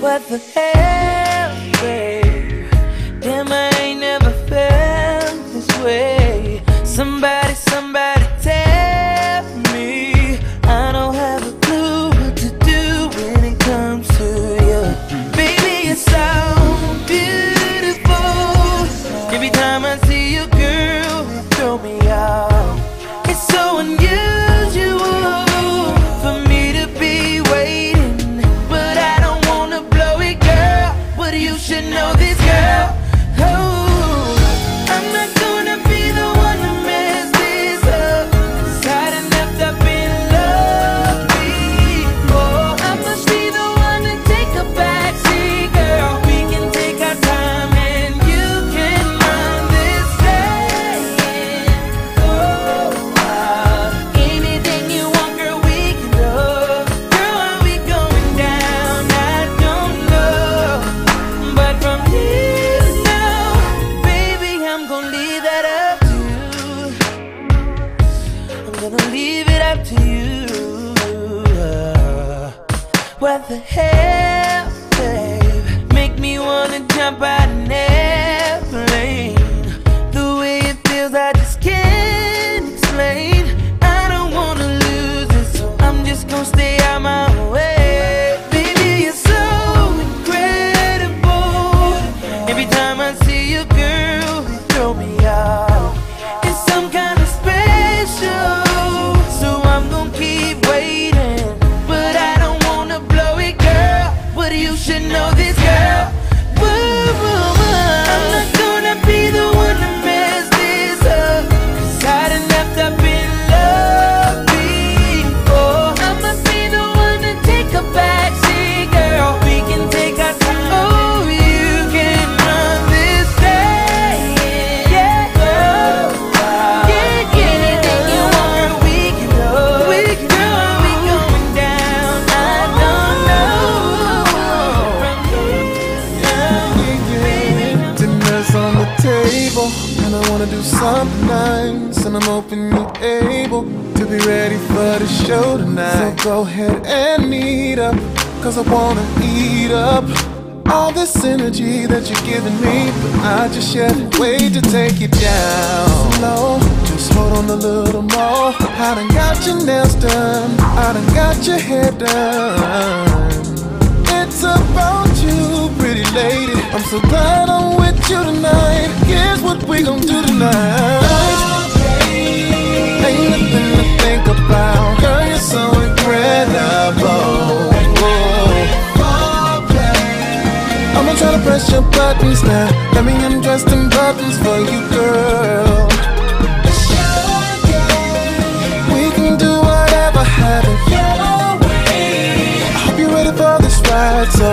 What the hell, babe? Damn, I ain't never felt this way. Somebody tell me. I don't have a clue what to do when it comes to you. Baby, you're so beautiful. Every time I see you, girl, you throw me off. It's so unusual for me to be waiting, but I don't wanna blow it, girl. But you should know this, girl. Oh, I'm not gonna be the one to mess this up, 'cause I'd enough to be in love before. I must be the one to take a backseat, girl. We can take our time and you can mind this day. Oh, anything you want, girl, we can do. Girl, are we going down? I don't know, but from here now, baby, I'm gonna leave that up to you. I'm gonna leave it up to you. What the hell, babe? Make me wanna jump out an airplane. The way it feels, I just can't explain. I don't wanna lose it, so I'm just gonna stay out my way. Baby, you're so incredible. Every time I see you, girl, you throw me out. It's some kind of special, so I'm gonna keep waiting, but I don't wanna blow it, girl. But you should know this, girl. I'm not gonna be the one to mess this up, 'cause I'd enough to be in love before. I must be the one to take a backseat, girl. We can take our time. Oh, you can run this day. Yeah, girl. Yeah. Anything you want, we can do. Girl, are we going down? I don't know. Dinner's on the table, and I wanna do something nice, and I'm hoping you're able to be ready for the show tonight. So go ahead and eat up, 'cause I wanna eat up all this energy that you're giving me, but I just can't wait to take you down slow. Just hold on a little more. I done got your nails done, I done got your hair done. It's about you, pretty lady. I'm so glad I'm with you tonight. Here's what we gon' do tonight. Ain't nothing to think about. Girl, you're so incredible. I'ma try to press your buttons now. Let me undress them buttons for you, girl. We can do whatever happens. I hope you're ready for this ride, so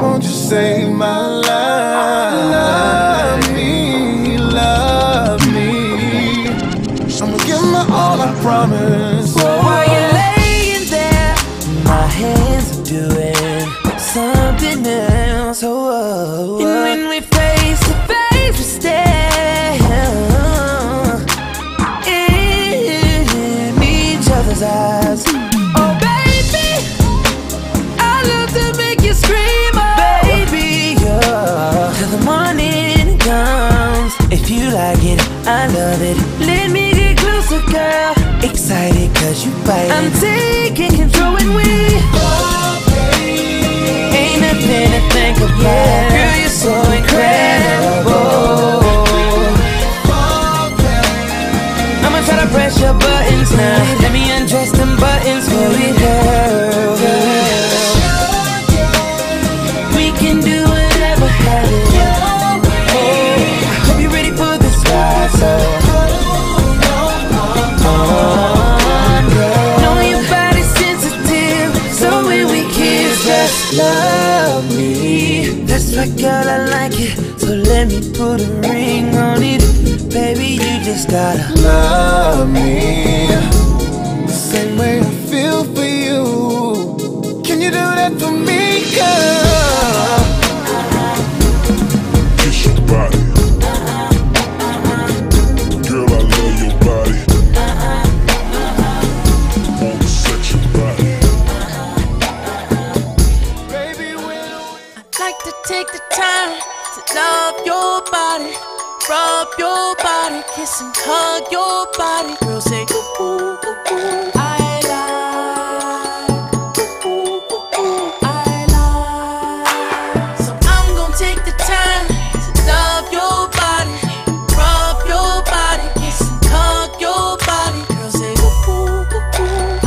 won't you save my life? Love me, love me. I'ma give my all, I promise. So while you're laying there, my hands are doing something else. Oh, oh. And when we face to face, we stare in each other's eyes. Oh, baby, I love to make you scream. If you like it, I love it. Let me get closer, girl. Excited 'cause you bite. I'm taking control when we ain't nothing to think about. Yeah. Girl, you're so incredible. I'ma try to press your buttons now. Let me undress them buttons for you, girl. We can do whatever happens. So, know your body's sensitive, so when we kiss, just love me. That's right, girl, I like it. So let me put a ring on it. Baby, you just gotta love me the same way I feel for you. Can you do that for me, girl? Take the time to love your body, rub your body, kiss and hug your body. Girl, say ooh, ooh, ooh, ooh. I like. So I'm gonna take the time to love your body, rub your body, kiss and hug your body. Girl, say ooh, ooh, ooh, ooh.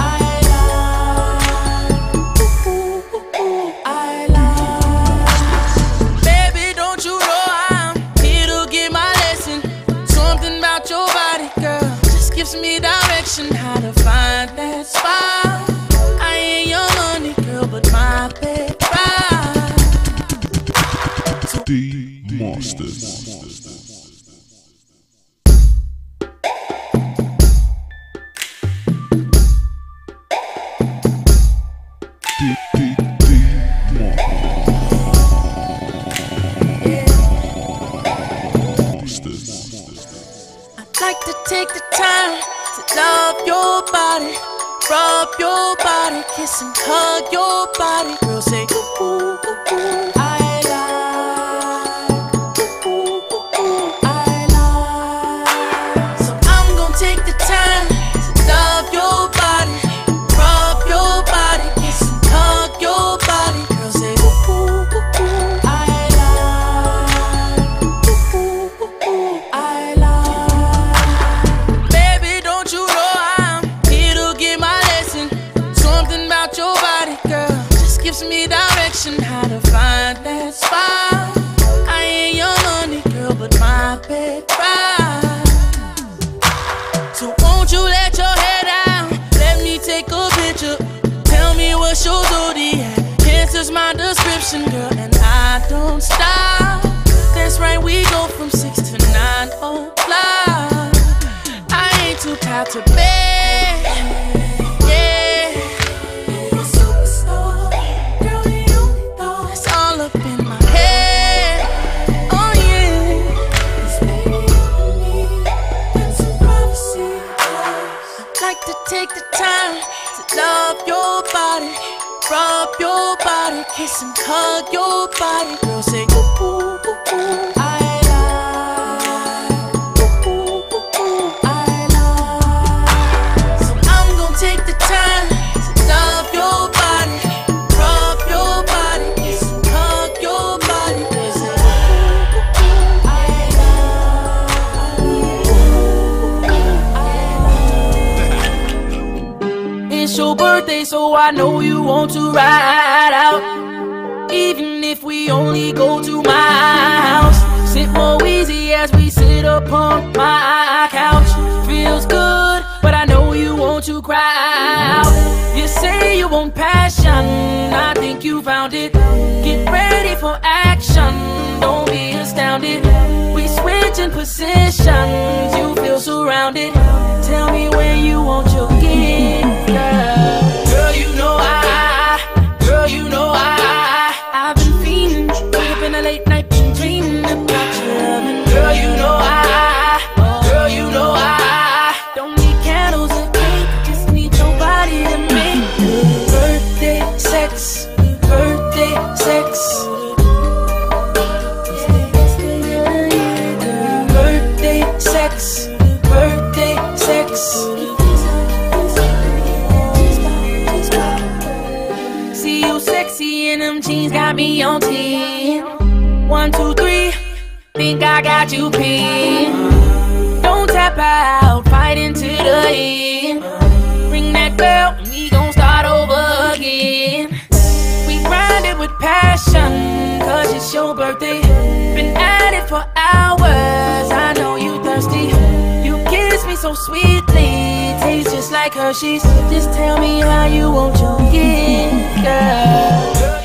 Gives me direction how to find that spot. I ain't your money, girl, but my big pride. D Monsters. I'd like to take the time to love your body, rub your body, kiss and hug your body. Girl, say ooh, ooh, ooh, ooh. I like. Ooh, ooh, ooh, ooh. I like. So I'm gonna take the time to love your body, rub your body, kiss and hug your body. Girl, say ooh, ooh, ooh, ooh. I like. Ooh, ooh, ooh, ooh. I like. Your body, girl, just gives me direction how to find that spot. I ain't your money, girl, but my big pride. So won't you let your head down? Let me take a picture. Tell me what's your zodiac. Answers my description, girl, and I don't stop. That's right, we go from 6 to 9 o'clock. I ain't too proud to beg. Take the time to love your body, rub your body, kiss and hug your body. Girl, say ooh, ooh, ooh, ooh. I like. Ooh, ooh, ooh, ooh. I like. So I'm gonna take the time to love your body, rub your body, kiss and hug your body. Girl, say ooh, ooh, ooh. I like. Ooh, ooh, ooh. It's your birthday, so I know you want to ride out, even if we only go to my house. Sit more easy as we sit upon my couch. Feels good, but I know you want to cry out. You say you want passion, I think you found it. Get ready for action, don't be astounded. We switching positions, you feel surrounded. Tell me where you want your gift. Girl, you know I've been feeling. Wake up in a late night, been dreaming about you loving. Girl, you know I don't need candles and cake, just need your body to make birthday sex, birthday sex, birthday sex, birthday sex. And them jeans got me on 10. 1, 2, 3, think I got you pinned. Don't tap out, fight into the end. Ring that bell, we gon' start over again. We grind it with passion, cause it's your birthday. Been at it for hours, I know you thirsty. You kiss me so sweetly, tastes just like Hershey's. Just tell me how you want your gift, girl.